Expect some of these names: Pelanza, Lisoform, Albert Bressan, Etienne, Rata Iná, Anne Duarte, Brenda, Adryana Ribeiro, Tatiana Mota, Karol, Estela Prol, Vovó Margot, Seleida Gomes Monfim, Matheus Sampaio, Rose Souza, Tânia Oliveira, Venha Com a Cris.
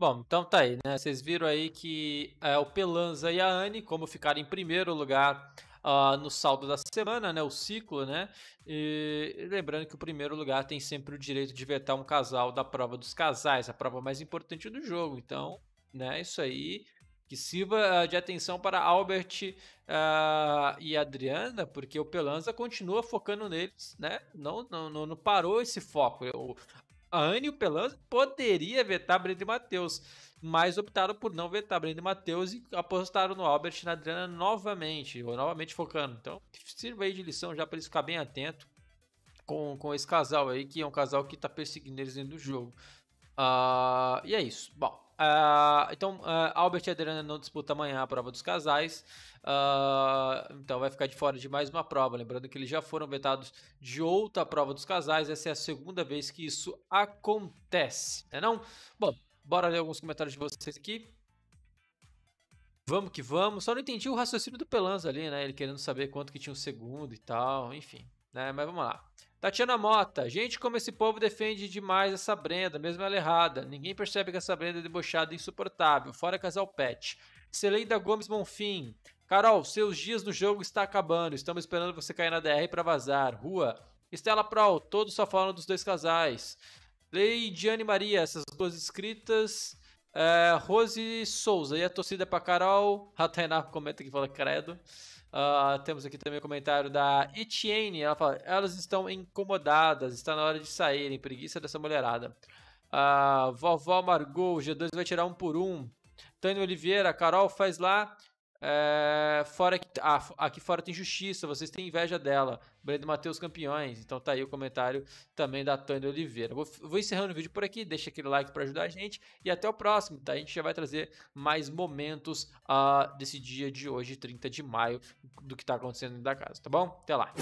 Bom, então tá aí, né? Vocês viram aí que o Pelanza e a Anne, como ficaram em primeiro lugar no saldo da semana, né? O ciclo, né? E lembrando que o primeiro lugar tem sempre o direito de vetar um casal da prova dos casais, a prova mais importante do jogo. Então, né? Isso aí que sirva de atenção para Albert e Adryana, porque o Pelanza continua focando neles, né? Não parou esse foco. A Anne e o Pelanza poderia vetar Brenda e Matheus, mas optaram por não vetar Brenda e Matheus e apostaram no Albert e na Adryana novamente, ou novamente focando. Então, sirva aí de lição já para eles ficarem bem atentos com esse casal aí, que é um casal que está perseguindo eles dentro do jogo. E é isso. Bom, então Albert e Adryana não disputam amanhã a prova dos casais. Então vai ficar de fora de mais uma prova, lembrando que eles já foram vetados de outra prova dos casais. Essa é a segunda vez que isso acontece, né não? Bom, bora ler alguns comentários de vocês aqui. Vamos que vamos. Só não entendi o raciocínio do Pelanza ali, né? Ele querendo saber quanto que tinha um segundo e tal, enfim, né? Mas vamos lá. Tatiana Mota, gente, como esse povo defende demais essa Brenda, mesmo ela errada. Ninguém percebe que essa Brenda é debochada e insuportável. Fora casal pet. Seleida Gomes Monfim, Karol, seus dias no jogo está acabando. Estamos esperando você cair na DR para vazar. Rua. Estela Prol, todos só falam dos dois casais. Leidiane Maria, essas duas inscritas. Rose Souza, e a torcida para Karol. Rata Iná comenta que fala credo. Temos aqui também o comentário da Etienne. Ela fala: elas estão incomodadas, está na hora de saírem. Preguiça dessa mulherada. Vovó Margot, G2 vai tirar um por um. Tânia Oliveira, Karol faz lá. Fora, aqui fora tem justiça, vocês têm inveja dela. Brenda e Matheus campeões. Então tá aí o comentário também da Tânia Oliveira. Vou encerrando o vídeo por aqui, deixa aquele like para ajudar a gente e até o próximo, tá? A gente já vai trazer mais momentos desse dia de hoje, 30 de maio, do que tá acontecendo dentro da casa, tá bom? Até lá!